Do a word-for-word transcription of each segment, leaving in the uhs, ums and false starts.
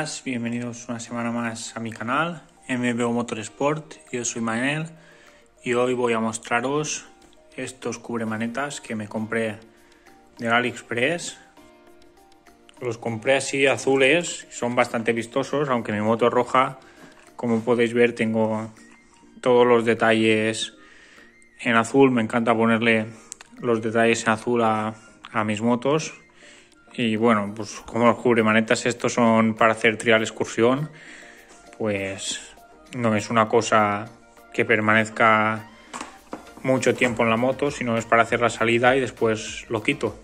más, bienvenidos una semana más a mi canal M B O Motorsport. Yo soy Manel y hoy voy a mostraros estos cubremanetas que me compré del AliExpress. Los compré así azules, son bastante vistosos, aunque mi moto es roja. Como podéis ver, tengo todos los detalles en azul. Me encanta ponerle los detalles en azul a, a mis motos. Y bueno, pues como los cubremanetas estos son para hacer trial excursión, pues no es una cosa que permanezca mucho tiempo en la moto, sino es para hacer la salida y después lo quito.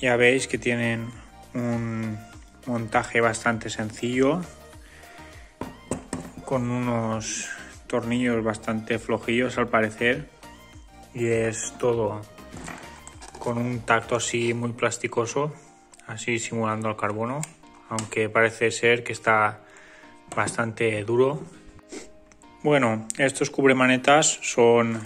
Ya veis que tienen un montaje bastante sencillo, con unos tornillos bastante flojillos al parecer, y es todo con un tacto así muy plasticoso, así simulando el carbono, aunque parece ser que está bastante duro. Bueno, estos cubremanetas son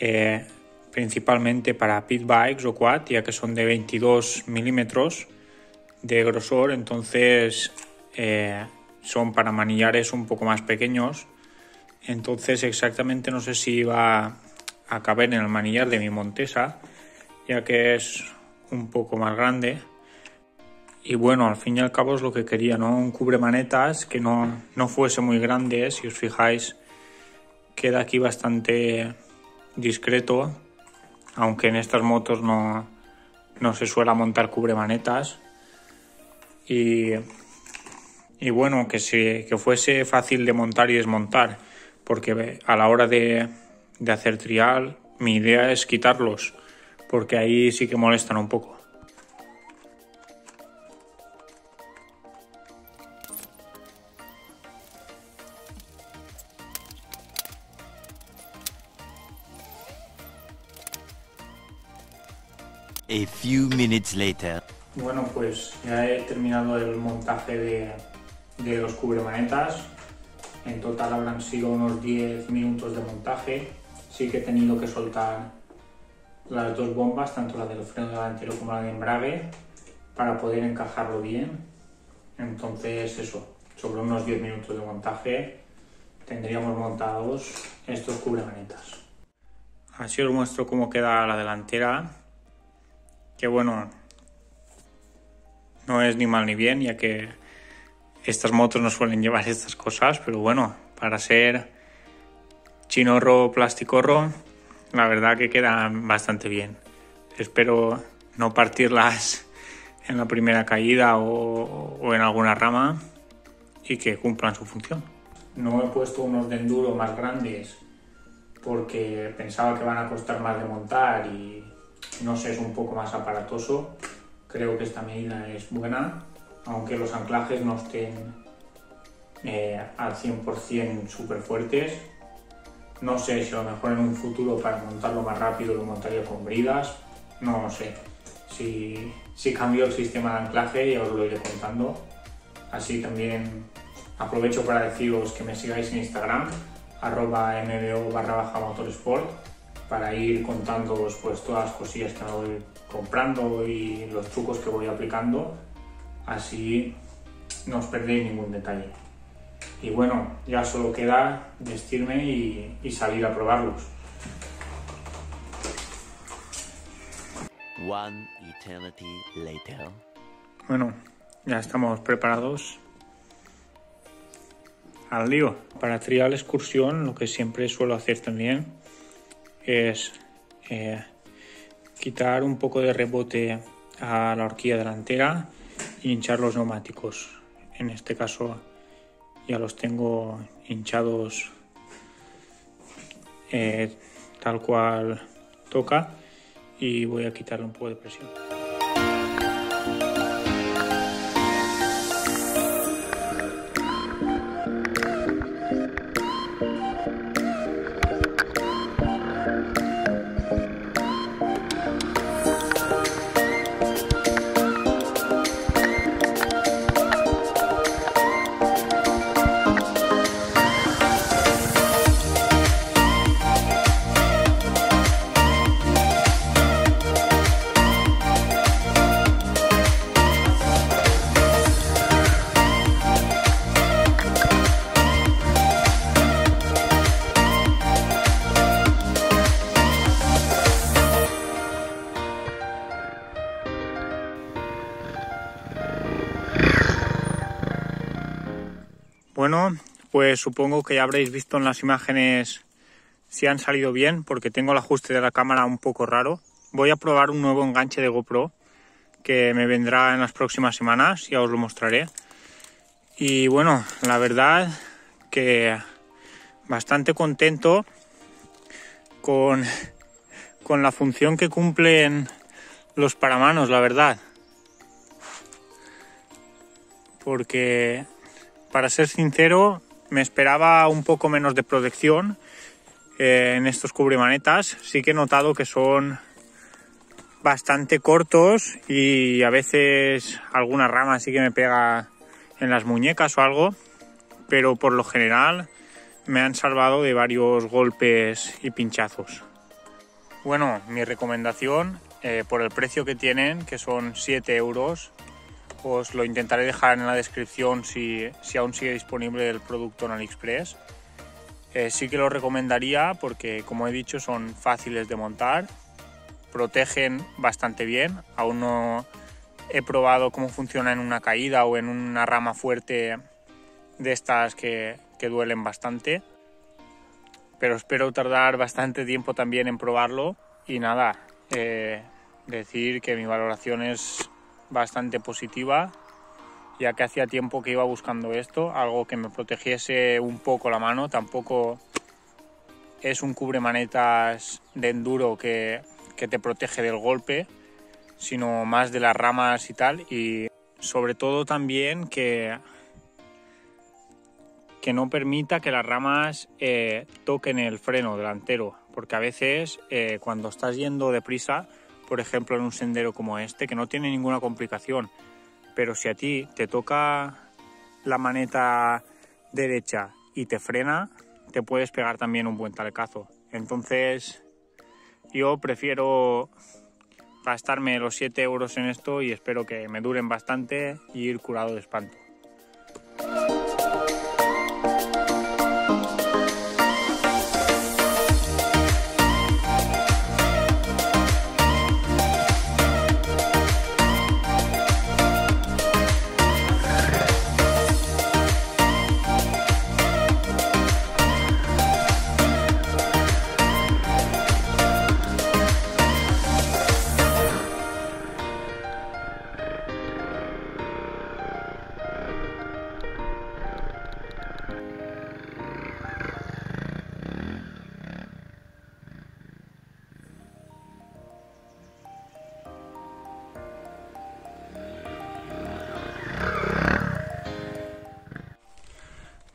eh, principalmente para pit bikes o quad, ya que son de veintidós milímetros de grosor, entonces eh, son para manillares un poco más pequeños. Entonces exactamente no sé si va a caber en el manillar de mi Montesa, ya que es un poco más grande. Y bueno, al fin y al cabo es lo que quería, ¿no? Un cubremanetas que no, no fuese muy grande. Si os fijáis, queda aquí bastante discreto, aunque en estas motos no, no se suele montar cubremanetas. Y, y bueno, que, se, que fuese fácil de montar y desmontar, porque a la hora de, de hacer trial, mi idea es quitarlos, porque ahí sí que molestan un poco. A few minutes later. Bueno, pues ya he terminado el montaje de, de los cubremanetas. En total habrán sido unos diez minutos de montaje. Sí que he tenido que soltar las dos bombas, tanto la del freno delantero como la de embrague, para poder encajarlo bien. Entonces eso, sobre unos diez minutos de montaje tendríamos montados estos cubremanetas. Así os muestro cómo queda la delantera, que bueno, no es ni mal ni bien, ya que estas motos no suelen llevar estas cosas, pero bueno, para ser chinorro plasticorro, la verdad que quedan bastante bien. Espero no partirlas en la primera caída o, o en alguna rama, y que cumplan su función. No he puesto unos de enduro más grandes porque pensaba que van a costar más de montar y no sé, es un poco más aparatoso. Creo que esta medida es buena, aunque los anclajes no estén eh, al cien por cien súper fuertes. No sé si a lo mejor en un futuro, para montarlo más rápido, lo montaría con bridas. No sé. Si, si cambio el sistema de anclaje, ya os lo iré contando. Así también aprovecho para deciros que me sigáis en Instagram, arroba mbo barra baja motorsport, para ir contándoos pues todas las cosillas que me voy comprando y los trucos que voy aplicando. Así no os perdéis ningún detalle. Y bueno, ya solo queda vestirme y, y salir a probarlos. One eternity later. Bueno, ya estamos preparados al lío. Para trial excursión, lo que siempre suelo hacer también es eh, quitar un poco de rebote a la horquilla delantera e hinchar los neumáticos. En este caso ya los tengo hinchados eh, tal cual toca, y voy a quitarle un poco de presión. plano, pues supongo que ya habréis visto en las imágenes si han salido bien, porque tengo el ajuste de la cámara un poco raro. Voy a probar un nuevo enganche de GoPro que me vendrá en las próximas semanas, ya os lo mostraré. Y bueno, la verdad que bastante contento con, con la función que cumplen los paramanos, la verdad. Porque, para ser sincero, me esperaba un poco menos de protección eh, en estos cubremanetas. Sí que he notado que son bastante cortos y a veces alguna rama sí que me pega en las muñecas o algo, pero por lo general me han salvado de varios golpes y pinchazos. Bueno, mi recomendación, eh, por el precio que tienen, que son siete euros, os lo intentaré dejar en la descripción si, si aún sigue disponible el producto en AliExpress. Eh, sí que lo recomendaría porque, como he dicho, son fáciles de montar, protegen bastante bien. Aún no he probado cómo funciona en una caída o en una rama fuerte de estas que, que duelen bastante, pero espero tardar bastante tiempo también en probarlo. Y nada, eh, decir que mi valoración es bastante positiva, ya que hacía tiempo que iba buscando esto, algo que me protegiese un poco la mano. Tampoco es un cubremanetas de enduro que, que te protege del golpe, sino más de las ramas y tal. Y sobre todo también que, que no permita que las ramas eh, toquen el freno delantero, porque a veces eh, cuando estás yendo deprisa, por ejemplo en un sendero como este, que no tiene ninguna complicación, pero si a ti te toca la maneta derecha y te frena, te puedes pegar también un buen talecazo. Entonces yo prefiero gastarme los siete euros en esto y espero que me duren bastante y ir curado de espanto.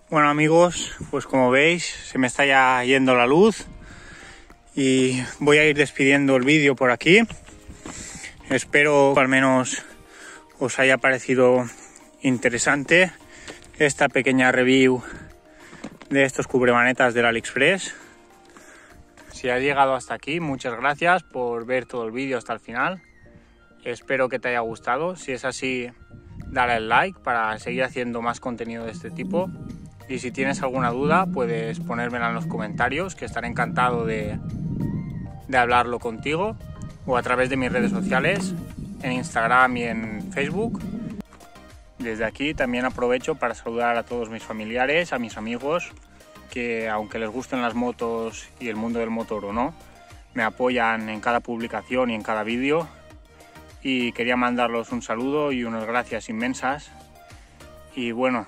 Bueno amigos, pues como veis se me está ya yendo la luz y voy a ir despidiendo el vídeo por aquí. Espero que al menos os haya parecido interesante esta pequeña review de estos cubremanetas del AliExpress. Si has llegado hasta aquí, muchas gracias por ver todo el vídeo hasta el final. Espero que te haya gustado. Si es así, dale al like para seguir haciendo más contenido de este tipo. Y si tienes alguna duda, puedes ponérmela en los comentarios, que estaré encantado de, de hablarlo contigo, o a través de mis redes sociales, en Instagram y en Facebook. Desde aquí también aprovecho para saludar a todos mis familiares, a mis amigos, que aunque les gusten las motos y el mundo del motor o no, me apoyan en cada publicación y en cada vídeo. Y quería mandarlos un saludo y unas gracias inmensas. Y bueno,